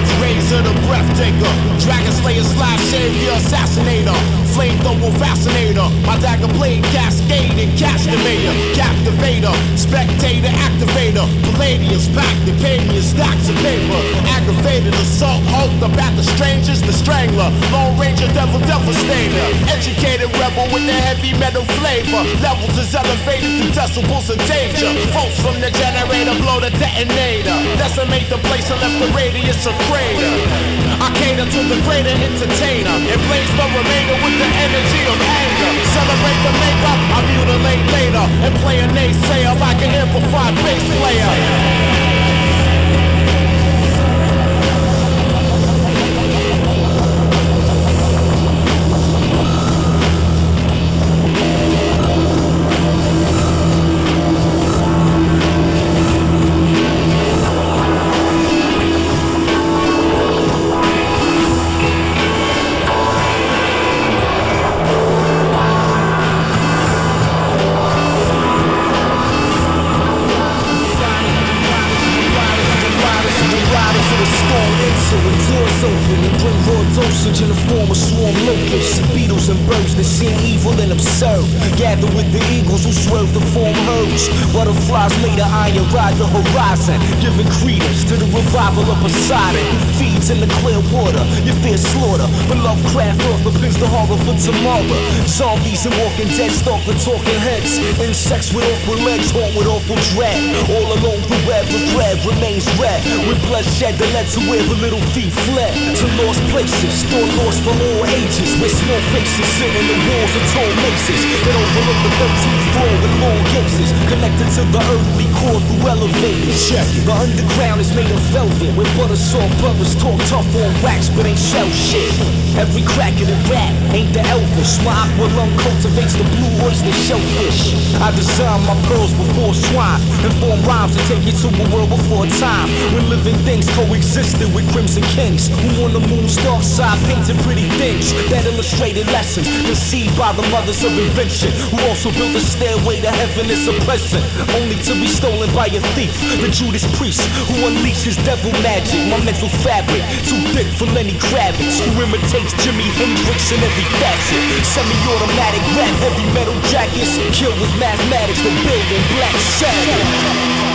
Heads, razor the breath taker, dragon slayer, slash savior, assassinator, flamethrower, fascinator, my dagger blade, cascaded, castigator, captivator, spectator, activator, palladians, back the pagans, stacks of paper, aggravated, assault, hulk, about the strangers, the strangler, lone ranger, devil, devastator, educated rebel with the heavy metal flavor, levels is elevated to decibels of danger, folks from the generator, blow the detonator, decimate the place and left the radius a crater. I cater to the greater entertainer and blaze the remainder with the energy of anger. Celebrate the makeup, I mutilate later and play a naysayer like an amplified bass player. Gathered with the eagles who swerve to form herds. Butterflies made of iron ride the horizon, giving credence to the revival of Poseidon. Feeds in the clear water, you fear slaughter, but Lovecraft author pins the horror for tomorrow. Zombies and walking dead stalk the talking heads. Insects with awful legs haunt with awful dread. All along the web, the thread remains red with bloodshed that led to where the little thief fled. To lost places, thought lost for all ages, where small faces sit in the walls of tall maces. They overlook the 13th floor with long cases, connected to the earthly core through elevators. Check it. The underground is made of velvet, where buttersoft brothers talk tough on wax, but ain't sell shit. Every crack of the rap ain't the Elvis. My Aqualung cultivates the blue oyster shellfish. I design my pearls before swine, and form rhymes to take you to a world before time, when living things coexisted with crimson kings, who on the moon's dark side painted pretty things that illustrated lessons conceived by the mothers of invention, who also built a stairway to heaven as a present, only to be stolen by a thief, the Judas Priest, who unleashes devil magic. My mental fabric, too thick for Lenny Kravitz, who imitates Jimi Hendrix in every facet. Semi-automatic rap, heavy metal jackets, killed with mathematics, the building black shadow.